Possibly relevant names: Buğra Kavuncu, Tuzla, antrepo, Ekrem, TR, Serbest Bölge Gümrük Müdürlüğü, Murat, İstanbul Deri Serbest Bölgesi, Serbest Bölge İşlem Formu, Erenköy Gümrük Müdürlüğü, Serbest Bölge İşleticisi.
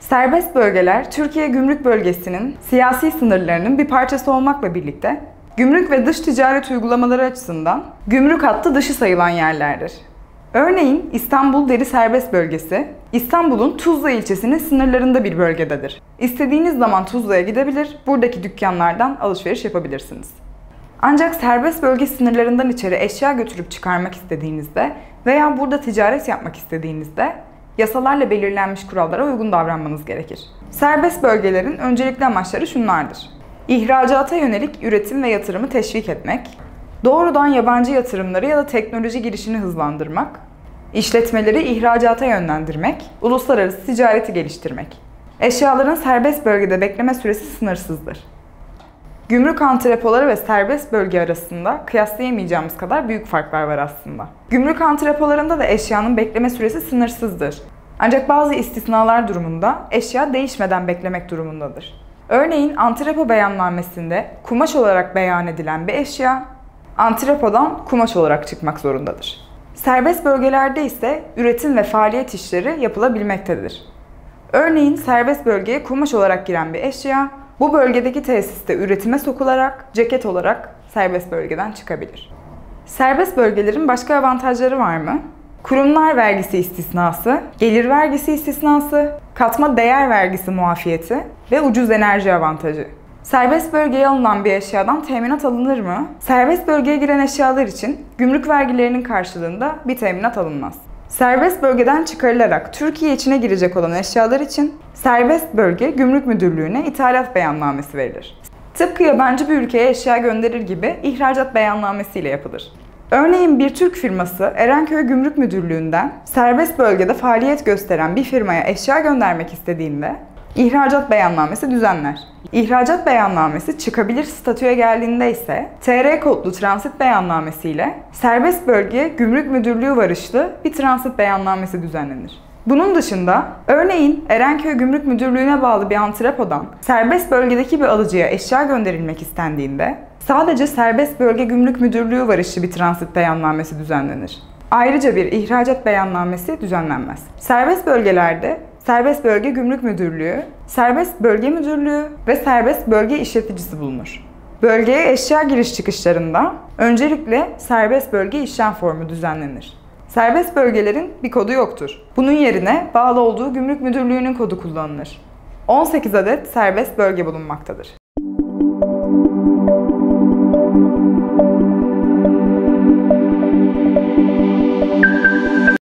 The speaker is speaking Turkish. Serbest bölgeler, Türkiye Gümrük Bölgesi'nin siyasi sınırlarının bir parçası olmakla birlikte, gümrük ve dış ticaret uygulamaları açısından gümrük hattı dışı sayılan yerlerdir. Örneğin İstanbul Deri Serbest Bölgesi, İstanbul'un Tuzla ilçesinin sınırlarında bir bölgededir. İstediğiniz zaman Tuzla'ya gidebilir, buradaki dükkanlardan alışveriş yapabilirsiniz. Ancak serbest bölge sınırlarından içeri eşya götürüp çıkarmak istediğinizde veya burada ticaret yapmak istediğinizde yasalarla belirlenmiş kurallara uygun davranmanız gerekir. Serbest bölgelerin öncelikli amaçları şunlardır: İhracata yönelik üretim ve yatırımı teşvik etmek, doğrudan yabancı yatırımları ya da teknoloji girişini hızlandırmak, işletmeleri ihracata yönlendirmek, uluslararası ticareti geliştirmek. Eşyaların serbest bölgede bekleme süresi sınırsızdır. Gümrük antrepoları ve serbest bölge arasında kıyaslayamayacağımız kadar büyük farklar var aslında. Gümrük antrepolarında da eşyanın bekleme süresi sınırsızdır. Ancak bazı istisnalar durumunda eşya değişmeden beklemek durumundadır. Örneğin antrepo beyannamesinde kumaş olarak beyan edilen bir eşya, antrepodan kumaş olarak çıkmak zorundadır. Serbest bölgelerde ise üretim ve faaliyet işleri yapılabilmektedir. Örneğin serbest bölgeye kumaş olarak giren bir eşya, bu bölgedeki tesiste üretime sokularak, ceket olarak serbest bölgeden çıkabilir. Serbest bölgelerin başka avantajları var mı? Kurumlar vergisi istisnası, gelir vergisi istisnası, katma değer vergisi muafiyeti ve ucuz enerji avantajı. Serbest bölgeye alınan bir eşyadan teminat alınır mı? Serbest bölgeye giren eşyalar için gümrük vergilerinin karşılığında bir teminat alınmaz. Serbest bölgeden çıkarılarak Türkiye içine girecek olan eşyalar için Serbest Bölge Gümrük Müdürlüğü'ne ithalat beyannamesi verilir. Tıpkı yabancı bir ülkeye eşya gönderir gibi ihracat beyannamesi ile yapılır. Örneğin bir Türk firması Erenköy Gümrük Müdürlüğü'nden serbest bölgede faaliyet gösteren bir firmaya eşya göndermek istediğinde ihracat beyannamesi düzenler. İhracat beyannamesi çıkabilir statüye geldiğinde ise TR kodlu transit beyannamesi ile Serbest Bölge Gümrük Müdürlüğü varışlı bir transit beyannamesi düzenlenir. Bunun dışında örneğin Erenköy Gümrük Müdürlüğü'ne bağlı bir antrepodan serbest bölgedeki bir alıcıya eşya gönderilmek istendiğinde sadece Serbest Bölge Gümrük Müdürlüğü varışlı bir transit beyannamesi düzenlenir. Ayrıca bir ihracat beyannamesi düzenlenmez. Serbest bölgelerde Serbest Bölge Gümrük Müdürlüğü, Serbest Bölge Müdürlüğü ve Serbest Bölge İşleticisi bulunur. Bölgeye eşya giriş çıkışlarında öncelikle Serbest Bölge İşlem Formu düzenlenir. Serbest bölgelerin bir kodu yoktur. Bunun yerine bağlı olduğu Gümrük Müdürlüğü'nün kodu kullanılır. 18 adet serbest bölge bulunmaktadır.